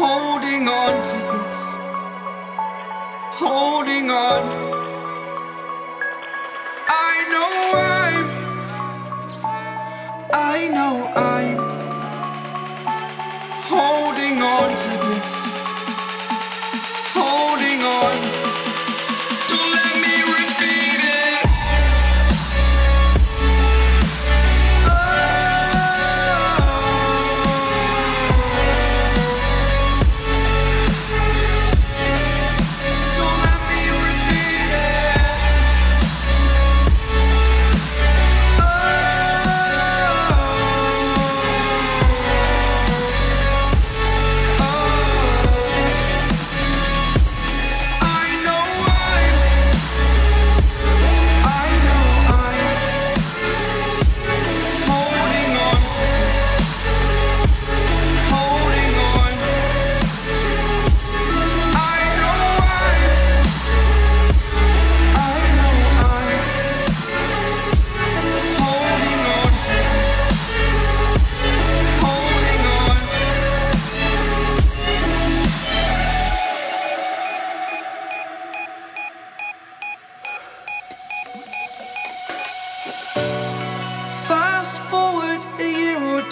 holding on to this, holding on. I know I'm holding on to this, holding on. Don't let me repeat it. Don't let me repeat it.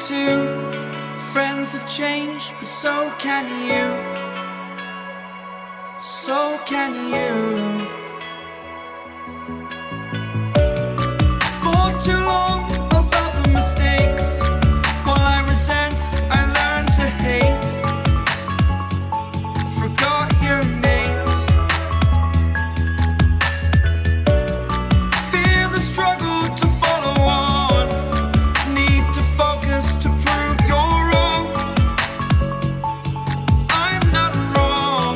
Two friends have changed, but so can you, so can you. For too long about the mistakes, while I resent, I learned to hate. Forgot your names. Fear the struggle to follow on, need to focus to prove you're wrong. I'm not wrong.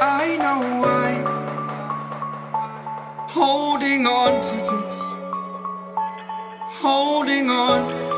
I know I'm holding on to this, holding on.